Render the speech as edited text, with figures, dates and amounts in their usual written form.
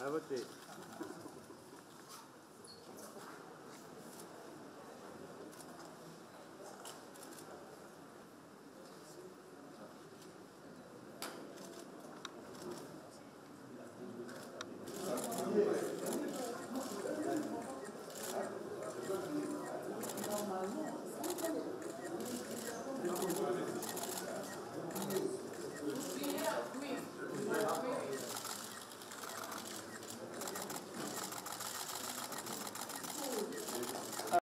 À voter.